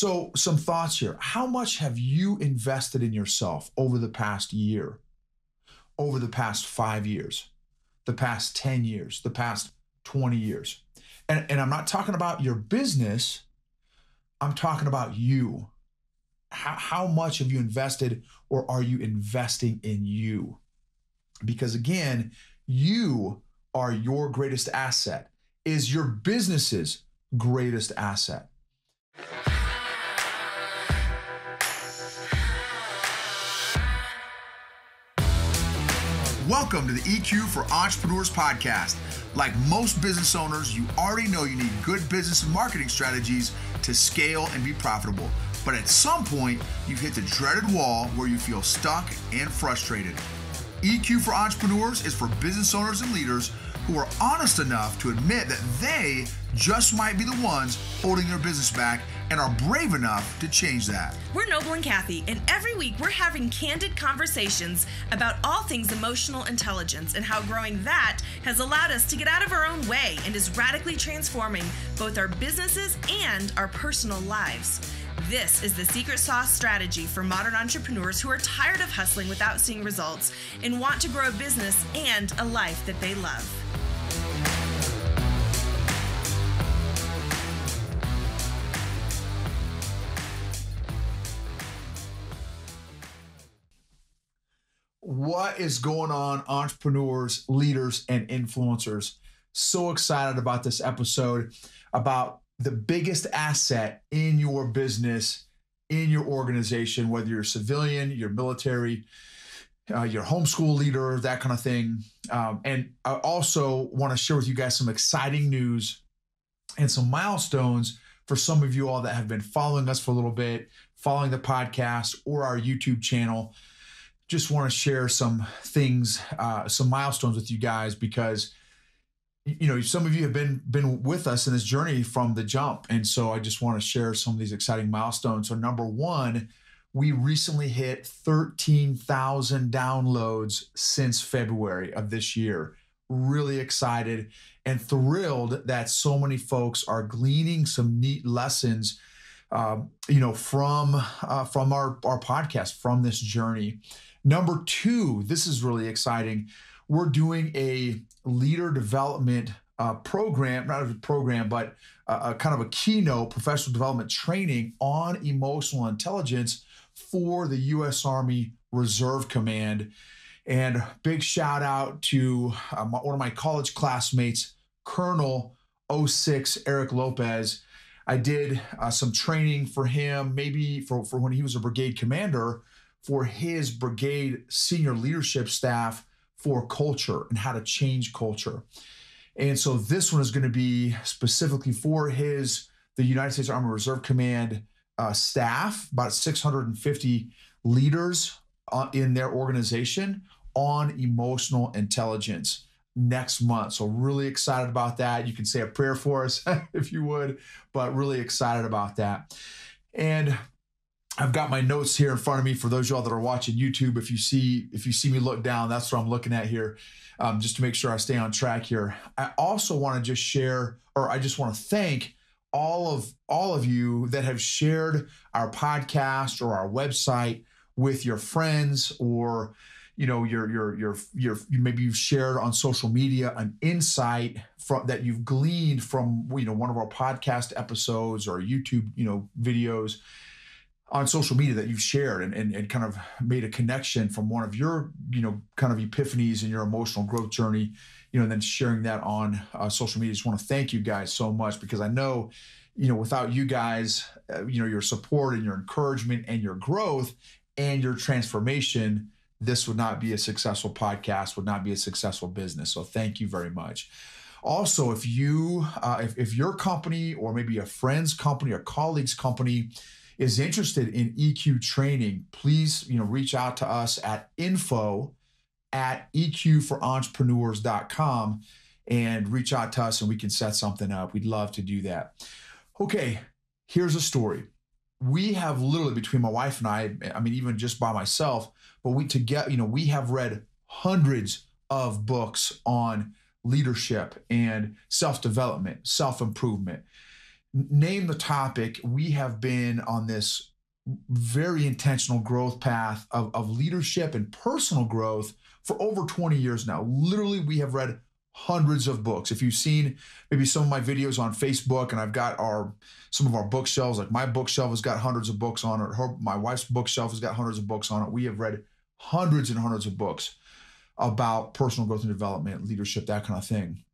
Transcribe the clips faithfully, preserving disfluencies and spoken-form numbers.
So some thoughts here. How much have you invested in yourself over the past year, over the past five years, the past ten years, the past twenty years? And, and I'm not talking about your business. I'm talking about you. How, how much have you invested, or are you investing in you? Because again, you are your greatest asset, is your business's greatest asset. Welcome to the E Q for Entrepreneurs podcast. Like most business owners, you already know you need good business and marketing strategies to scale and be profitable. But at some point, you've hit the dreaded wall where you feel stuck and frustrated. E Q for Entrepreneurs is for business owners and leaders who are honest enough to admit that they just might be the ones holding their business back and are brave enough to change that. We're Noble and Kathy, and every week we're having candid conversations about all things emotional intelligence and how growing that has allowed us to get out of our own way and is radically transforming both our businesses and our personal lives. This is the secret sauce strategy for modern entrepreneurs who are tired of hustling without seeing results and want to grow a business and a life that they love. What is going on, entrepreneurs, leaders, and influencers? So excited about this episode about the biggest asset in your business, in your organization, whether you're civilian, your military, uh, your homeschool leader, that kind of thing. Um, and I also want to share with you guys some exciting news and some milestones for some of you all that have been following us for a little bit, following the podcast or our YouTube channel. Just want to share some things, uh, some milestones with you guys, because you know, some of you have been been with us in this journey from the jump. And so I just want to share some of these exciting milestones. So number one, we recently hit thirteen thousand downloads since February of this year. Really excited and thrilled that so many folks are gleaning some neat lessons, uh, you know, from uh, from our, our podcast, from this journey. Number two, this is really exciting. We're doing a leader development uh, program, not a program, but a, a kind of a keynote professional development training on emotional intelligence for the U S Army Reserve Command. And big shout out to uh, my, one of my college classmates, Colonel O six Eric Lopez. I did uh, some training for him, maybe for, for when he was a brigade commander, for his brigade senior leadership staff, for culture and how to change culture. And so this one is going to be specifically for his, the United States Army Reserve Command uh, staff, about six hundred fifty leaders uh, in their organization on emotional intelligence next month. So really excited about that. You can say a prayer for us if you would, but really excited about that. And I've got my notes here in front of me. For those of y'all that are watching YouTube, if you see if you see me look down, that's what I'm looking at here, um, just to make sure I stay on track here. I also want to just share, or I just want to thank all of all of you that have shared our podcast or our website with your friends, or you know, your your your your maybe you've shared on social media an insight from that you've gleaned from you know one of our podcast episodes or YouTube you know videos. On social media that you've shared and, and, and kind of made a connection from one of your, you know, kind of epiphanies in your emotional growth journey, you know, and then sharing that on uh, social media. Just want to thank you guys so much, because I know, you know, without you guys, uh, you know, your support and your encouragement and your growth and your transformation, this would not be a successful podcast, would not be a successful business. So thank you very much. Also, if you, uh, if, if your company or maybe a friend's company or colleague's company is interested in E Q training, please, you know, reach out to us at info at E Q for entrepreneurs dot com and reach out to us and we can set something up. We'd love to do that. Okay, here's a story. We have literally, between my wife and I, I mean, even just by myself, but we together, you know, we have read hundreds of books on leadership and self-development, self-improvement. name the topic, we have been on this very intentional growth path of, of leadership and personal growth for over twenty years now. Literally, we have read hundreds of books. If you've seen maybe some of my videos on Facebook, and I've got our some of our bookshelves, like my bookshelf has got hundreds of books on it. Her, my wife's bookshelf has got hundreds of books on it. We have read hundreds and hundreds of books about personal growth and development, leadership, that kind of thing.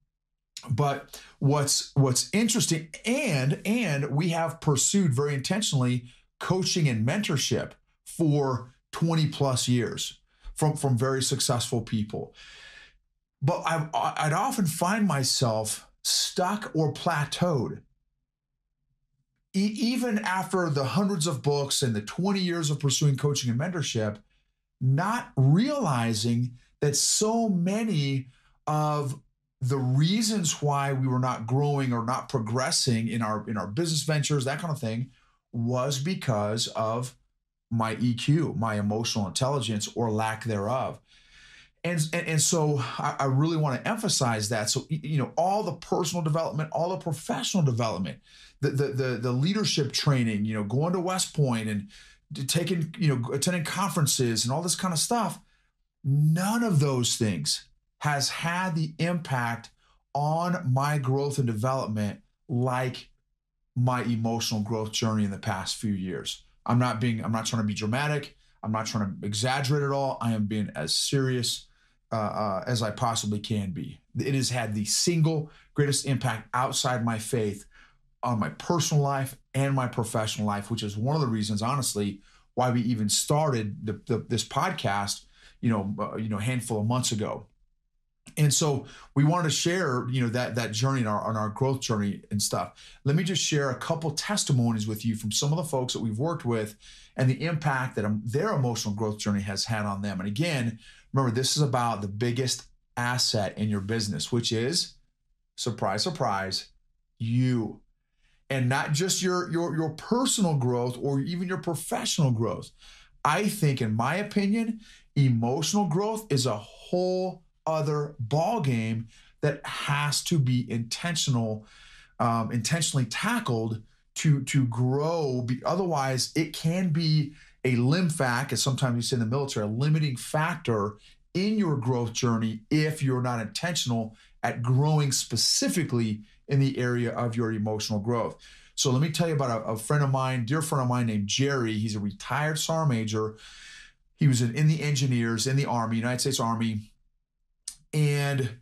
But what's what's interesting, and and we have pursued very intentionally coaching and mentorship for twenty plus years from, from very successful people. But I've, I'd often find myself stuck or plateaued. E- even after the hundreds of books and the twenty years of pursuing coaching and mentorship, not realizing that so many of the reasons why we were not growing or not progressing in our in our business ventures, that kind of thing, was because of my E Q, my emotional intelligence, or lack thereof. And, and, and so I, I really want to emphasize that. So, you know, all the personal development, all the professional development, the the the, the leadership training, you know, going to West Point and taking, you know, attending conferences and all this kind of stuff, none of those things has had the impact on my growth and development like my emotional growth journey in the past few years. I'm not being, I'm not trying to be dramatic. I'm not trying to exaggerate at all. I am being as serious uh, uh, as I possibly can be. It has had the single greatest impact outside my faith on my personal life and my professional life, which is one of the reasons, honestly, why we even started the, the, this podcast, you know, uh, you know, a handful of months ago. And so we wanted to share, you know, that that journey and our on our growth journey and stuff. Let me just share a couple testimonies with you from some of the folks that we've worked with and the impact that their emotional growth journey has had on them. And again, remember, this is about the biggest asset in your business, which is, surprise, surprise, you. And not just your your your personal growth or even your professional growth. I think, in my opinion, emotional growth is a whole other ball game that has to be intentional, um, intentionally tackled to to grow. Otherwise, it can be a limfac, as sometimes you say in the military, a limiting factor in your growth journey if you're not intentional at growing specifically in the area of your emotional growth. So let me tell you about a, a friend of mine, dear friend of mine named Jerry. He's a retired sergeant major. He was in, in the engineers, in the Army, United States Army. And,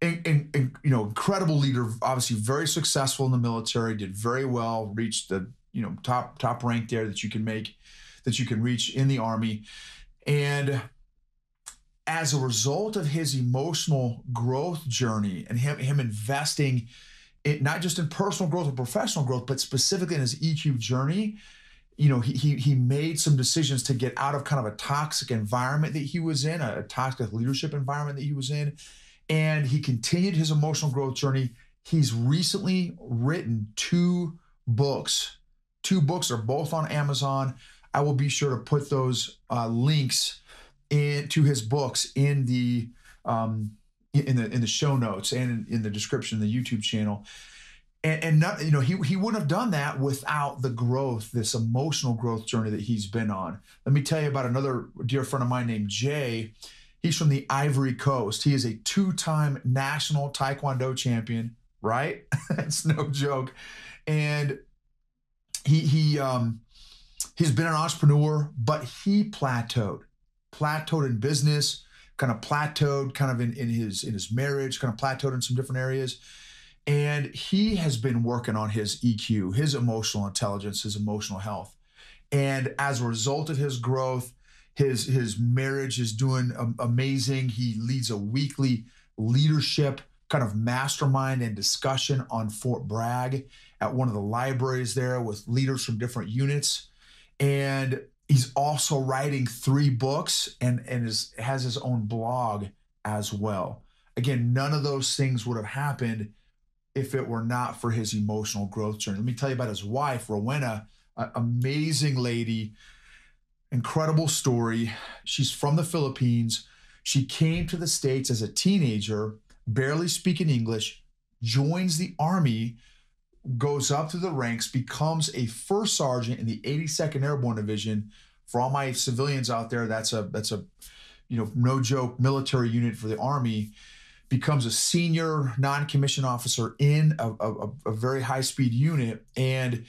and, and, you know, incredible leader, obviously very successful in the military, did very well, reached the, you know, top, top rank there that you can make, that you can reach in the Army. And as a result of his emotional growth journey and him, him investing in not just in personal growth or professional growth, but specifically in his E Q journey, you know, he, he, he made some decisions to get out of kind of a toxic environment that he was in, a, a toxic leadership environment that he was in, and he continued his emotional growth journey. He's recently written two books. Two books are both on Amazon. I will be sure to put those uh, links in, to his books in the um, in the in the show notes and in, in the description of the YouTube channel. And, and not, you know, he, he wouldn't have done that without the growth, this emotional growth journey that he's been on. Let me tell you about another dear friend of mine named Jay. He's from the Ivory Coast. He is a two-time national Taekwondo champion, right? It's no joke. And he, he, um, he's been an entrepreneur, but he plateaued, plateaued in business, kind of plateaued kind of in, in his, in his marriage, kind of plateaued in some different areas. And he has been working on his E Q, his emotional intelligence, his emotional health. And as a result of his growth, his, his marriage is doing amazing. He leads a weekly leadership kind of mastermind and discussion on Fort Bragg at one of the libraries there with leaders from different units. And he's also writing three books and, and is, has his own blog as well. Again, none of those things would have happened if it were not for his emotional growth journey. Let me tell you about his wife, Rowena, an amazing lady, incredible story. She's from the Philippines. She came to the States as a teenager, barely speaking English, joins the Army, goes up through the ranks, becomes a first sergeant in the eighty-second Airborne Division. For all my civilians out there, that's a that's a you know, no joke military unit for the Army. Becomes a senior non-commissioned officer in a, a, a very high-speed unit, and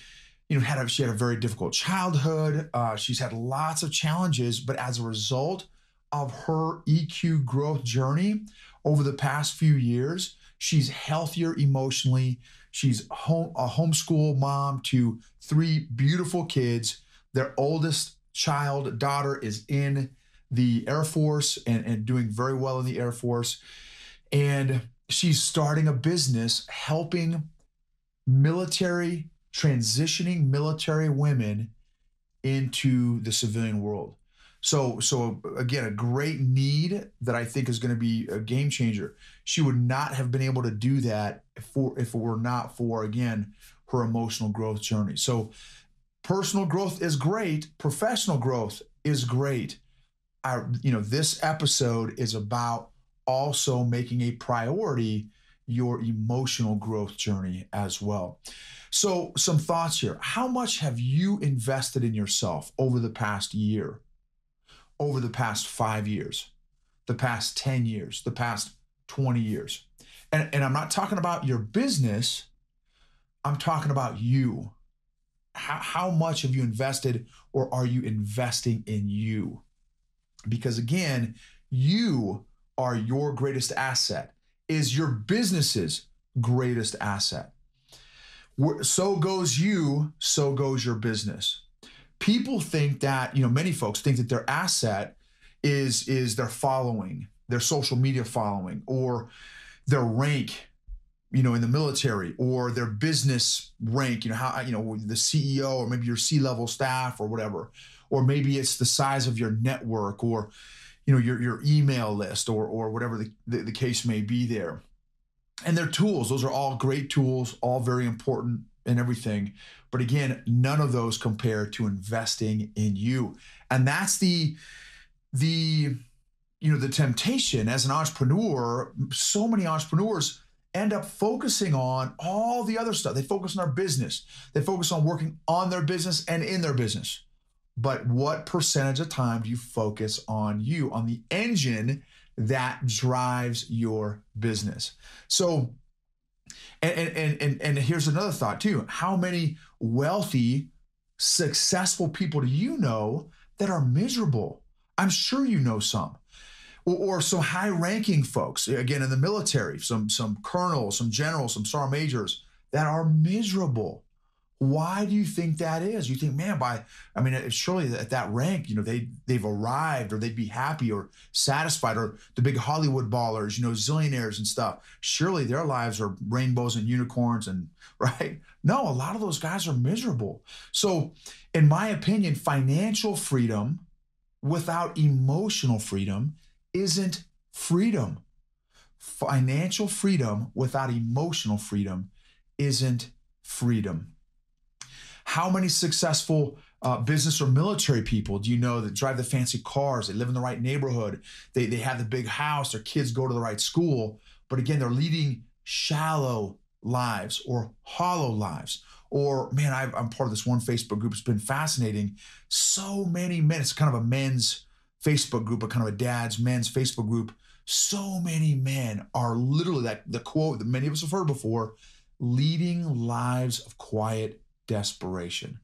you know, had a, she had a very difficult childhood. Uh, she's had lots of challenges, but as a result of her E Q growth journey over the past few years, she's healthier emotionally. She's home, a homeschool mom to three beautiful kids. Their oldest child, daughter, is in the Air Force and, and doing very well in the Air Force. And she's starting a business helping military, transitioning military women into the civilian world. So, so again, a great need that I think is going to be a game changer. She would not have been able to do that for, if it were not for, again, her emotional growth journey. So personal growth is great. Professional growth is great. I, you know, this episode is about also making a priority your emotional growth journey as well. So some thoughts here. How much have you invested in yourself over the past year, over the past five years, the past ten years, the past twenty years? And, and I'm not talking about your business. I'm talking about you. How, how much have you invested, or are you investing in you? Because again, you are your greatest asset, is your business's greatest asset. So goes you, so goes your business. People think that, you know, many folks think that their asset is, is their following, their social media following, or their rank, you know, in the military, or their business rank, you know, how, you know, the C E O, or maybe your C-level staff or whatever, or maybe it's the size of your network, or you know, your, your email list, or, or whatever the, the, the case may be there. And their tools, those are all great tools, all very important and everything. But again, none of those compare to investing in you. And that's the, the, you know, the temptation as an entrepreneur. So many entrepreneurs end up focusing on all the other stuff. They focus on their business. They focus on working on their business and in their business. But what percentage of time do you focus on you, on the engine that drives your business? So, and, and, and, and here's another thought too. How many wealthy, successful people do you know that are miserable? I'm sure you know some. Or, or some high-ranking folks, again, in the military, some, some colonels, some generals, some sergeant majors that are miserable. Why do you think that is? You think, man, by, I mean, surely at that rank, you know, they, they've arrived, or they'd be happy or satisfied, or the big Hollywood ballers, you know, zillionaires and stuff. Surely their lives are rainbows and unicorns and, right? No, a lot of those guys are miserable. So in my opinion, financial freedom without emotional freedom isn't freedom. Financial freedom without emotional freedom isn't freedom. How many successful uh, business or military people do you know that drive the fancy cars, they live in the right neighborhood, they, they have the big house, their kids go to the right school, but again, they're leading shallow lives or hollow lives? Or, man, I've, I'm part of this one Facebook group. It's been fascinating. So many men, it's kind of a men's Facebook group, but kind of a dad's men's Facebook group. So many men are literally, that the quote that many of us have heard before, leading lives of quiet desperation,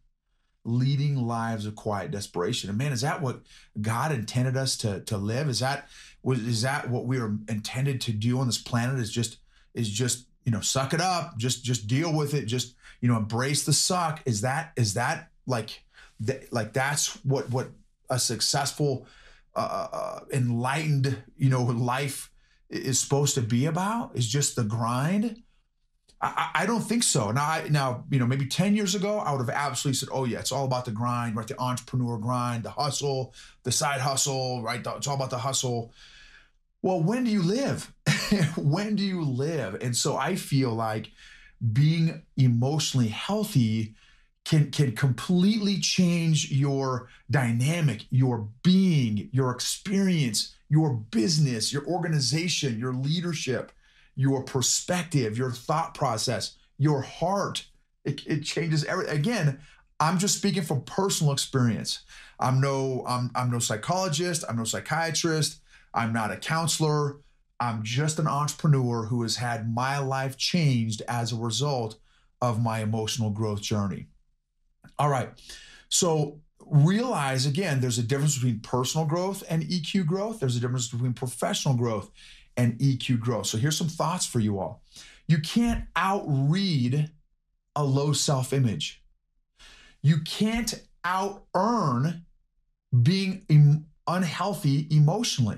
leading lives of quiet desperation. And man, is that what God intended us to, to live? Is that, was, is that what we are intended to do on this planet, is just, is just, you know, suck it up, just, just deal with it. Just, you know, embrace the suck. Is that, is that like, th- like that's what, what a successful, uh, uh, enlightened, you know, life is supposed to be about, is just the grind? I, I don't think so. Now, I, now, you know, maybe ten years ago, I would have absolutely said, oh yeah, it's all about the grind, right? The entrepreneur grind, the hustle, the side hustle, right? It's all about the hustle. Well, when do you live? When do you live? And so I feel like being emotionally healthy can, can completely change your dynamic, your being, your experience, your business, your organization, your leadership, your perspective, your thought process, your heart, It, it changes everything. Again, I'm just speaking from personal experience. I'm no, I'm, I'm no psychologist. I'm no psychiatrist. I'm not a counselor. I'm just an entrepreneur who has had my life changed as a result of my emotional growth journey. All right. So realize, again, there's a difference between personal growth and E Q growth. There's a difference between professional growth and E Q growth. So here's some thoughts for you all. You can't outread a low self-image. You can't out-earn being em- unhealthy emotionally.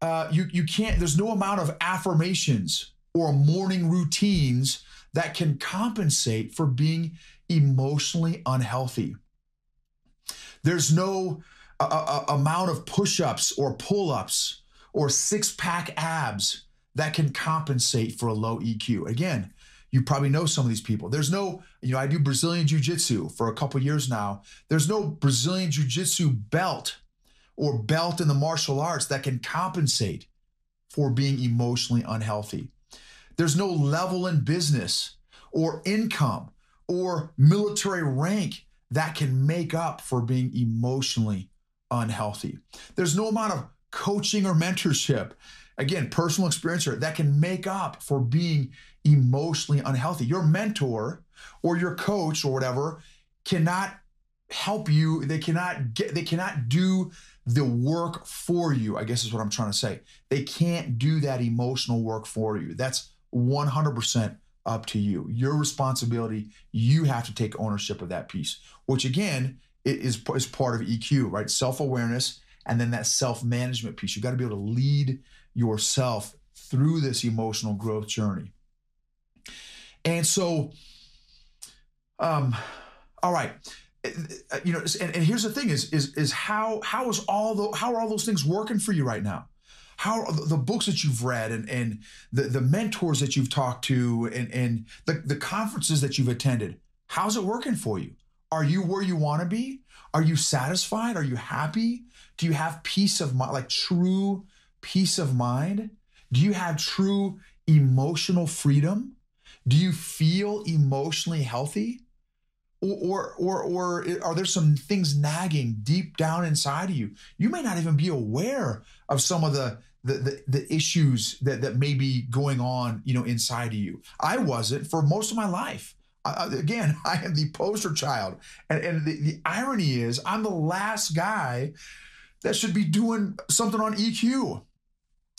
Uh, you, you can't, there's no amount of affirmations or morning routines that can compensate for being emotionally unhealthy. There's no uh, uh, amount of push-ups or pull-ups or six-pack abs that can compensate for a low E Q. Again, you probably know some of these people. There's no, you know, I do Brazilian Jiu-Jitsu for a couple of years now. There's no Brazilian Jiu-Jitsu belt or belt in the martial arts that can compensate for being emotionally unhealthy. There's no level in business or income or military rank that can make up for being emotionally unhealthy. There's no amount of coaching or mentorship, again, personal experience, that can make up for being emotionally unhealthy. Your mentor or your coach or whatever cannot help you. They cannot get, they cannot do the work for you, I guess is what I'm trying to say. They can't do that emotional work for you. That's one hundred percent up to you. Your responsibility, you have to take ownership of that piece, which again, it is, is part of E Q, right? Self-awareness and then that self-management piece. You got to be able to lead yourself through this emotional growth journey. And so, um, all right, you know, and, and here's the thing is, is, is how, how is all the, how are all those things working for you right now? How are the books that you've read and, and the, the mentors that you've talked to and, and the, the conferences that you've attended, how's it working for you? Are you where you want to be? Are you satisfied? Are you happy? Do you have peace of mind, like true peace of mind? Do you have true emotional freedom? Do you feel emotionally healthy? Or, or, or, or are there some things nagging deep down inside of you? You may not even be aware of some of the the, the, the issues that, that may be going on, you know, inside of you. I wasn't for most of my life. I, again, I am the poster child. And, and the, the irony is I'm the last guy that should be doing something on E Q.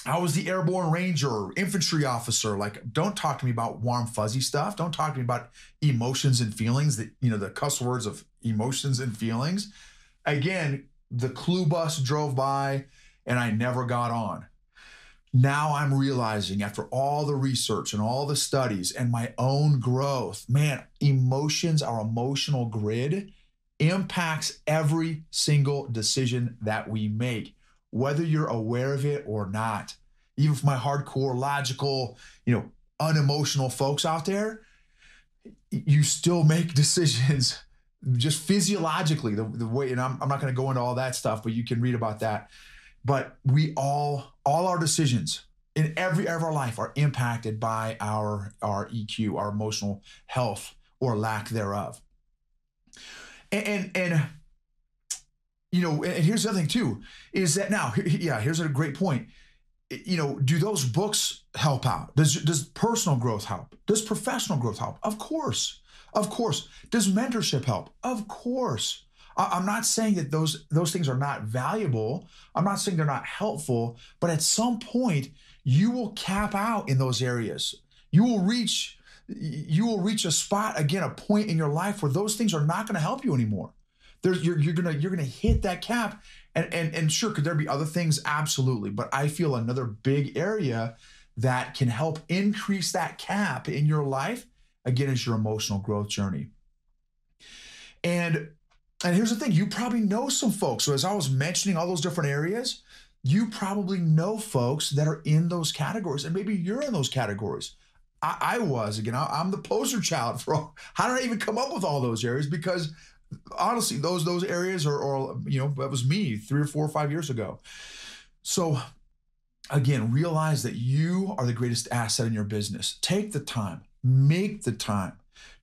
I was the airborne ranger, infantry officer. Like, don't talk to me about warm, fuzzy stuff. Don't talk to me about emotions and feelings, that, you know, the cuss words of emotions and feelings. Again, the clue bus drove by and I never got on. Now I'm realizing after all the research and all the studies and my own growth, man, emotions, our emotional grid impacts every single decision that we make, whether you're aware of it or not. Even for my hardcore, logical, you know, unemotional folks out there, you still make decisions just physiologically, the, the way, and I'm, I'm not going to go into all that stuff, but you can read about that. But we all, all our decisions in every area of our life are impacted by our, our E Q, our emotional health or lack thereof. And, and, and you know, and here's the other thing too, is that now, yeah, here's a great point. You know, do those books help out? Does, does personal growth help? Does professional growth help? Of course, of course. Does mentorship help? Of course. I'm not saying that those, those things are not valuable. I'm not saying they're not helpful, but at some point you will cap out in those areas. You will reach, you will reach a spot, again, a point in your life where those things are not going to help you anymore. There's, you're, you're gonna you're gonna hit that cap, and and and sure, could there be other things? Absolutely, but I feel another big area that can help increase that cap in your life again is your emotional growth journey. And and here's the thing: you probably know some folks. So as I was mentioning all those different areas, you probably know folks that are in those categories, and maybe you're in those categories. I, I was again. I, I'm the poster child for all, how did I even come up with all those areas? Because honestly, those those areas are, are, you know, that was me three or four or five years ago. So again, realize that you are the greatest asset in your business. Take the time, make the time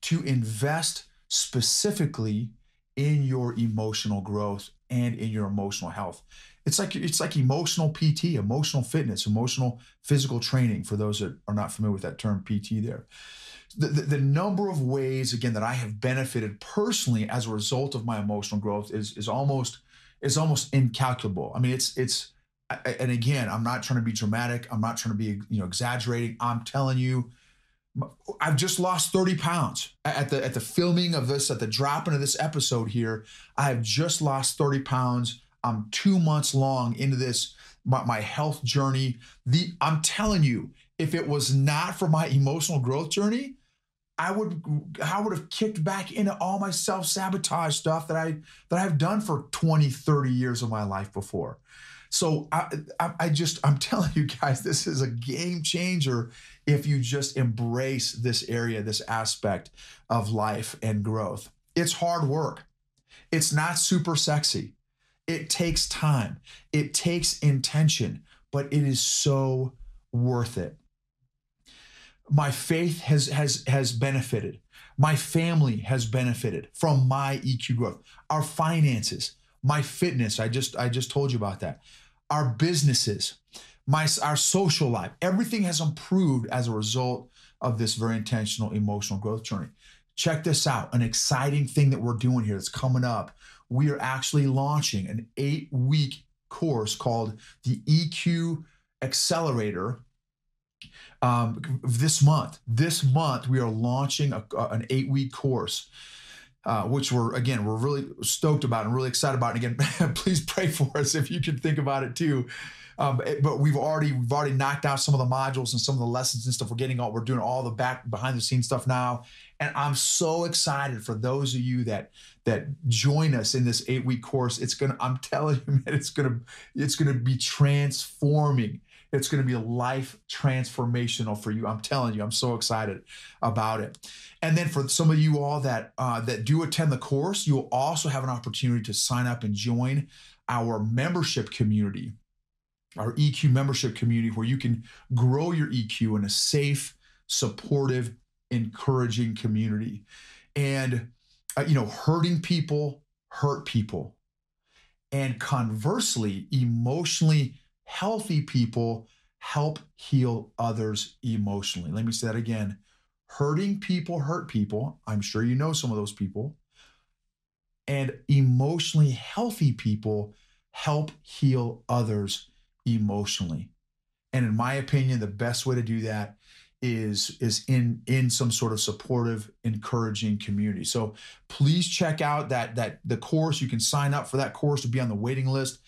to invest specifically in your emotional growth and in your emotional health. It's like it's like emotional P T, emotional fitness, emotional physical training, for those that are not familiar with that term P T there. The, the, the number of ways, again, that I have benefited personally as a result of my emotional growth is, is, almost, is almost incalculable. I mean, it's, it's I, and again, I'm not trying to be dramatic. I'm not trying to be, you know, exaggerating. I'm telling you, I've just lost thirty pounds at the, at the filming of this, at the dropping of this episode here. I have just lost thirty pounds. I'm two months long into this, my, my health journey. The, I'm telling you, if it was not for my emotional growth journey, I would, I would have kicked back into all my self-sabotage stuff that I, that I've done for twenty, thirty years of my life before. So I, I, I just, I'm telling you guys, this is a game changer if you just embrace this area, this aspect of life and growth. It's hard work. It's not super sexy. It takes time. It takes intention, but it is so worth it. My faith has, has, has benefited. My family has benefited from my E Q growth. Our finances, my fitness, I just, I just told you about that. Our businesses, my, our social life, everything has improved as a result of this very intentional emotional growth journey. Check this out, an exciting thing that we're doing here that's coming up. We are actually launching an eight-week course called the E Q Accelerator. Um, this month, this month, we are launching a, a, an eight-week course, uh, which we're, again, we're really stoked about and really excited about. And again, please pray for us if you can think about it too. Um, it, but we've already, we've already knocked out some of the modules and some of the lessons and stuff. We're getting all, we're doing all the back behind the scenes stuff now. And I'm so excited for those of you that, that join us in this eight week course. It's going to, I'm telling you, man, it's going to, it's going to be transforming. It's going to be life transformational for you. I'm telling you, I'm so excited about it. And then for some of you all that uh, that do attend the course, you'll also have an opportunity to sign up and join our membership community, our E Q membership community, where you can grow your E Q in a safe, supportive, encouraging community. And, uh, you know, hurting people hurt people. And conversely, emotionally healthy people help heal others emotionally. Let me say that again. Hurting people hurt people. I'm sure you know some of those people. And emotionally healthy people help heal others emotionally. And in my opinion, the best way to do that is, is in, in some sort of supportive, encouraging community. So please check out that, that the course. You can sign up for that course to be on the waiting list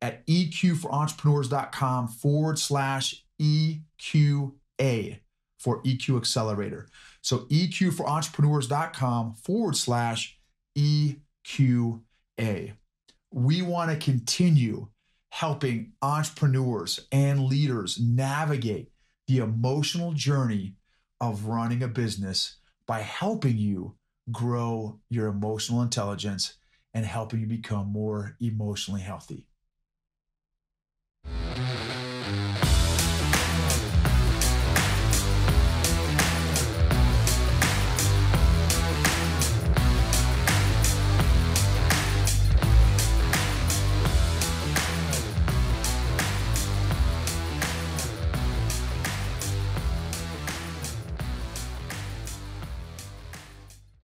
at E Q for entrepreneurs dot com forward slash E Q A for E Q Accelerator. So E Q for entrepreneurs dot com forward slash E Q A. We want to continue helping entrepreneurs and leaders navigate the emotional journey of running a business by helping you grow your emotional intelligence and helping you become more emotionally healthy. We'll be right back.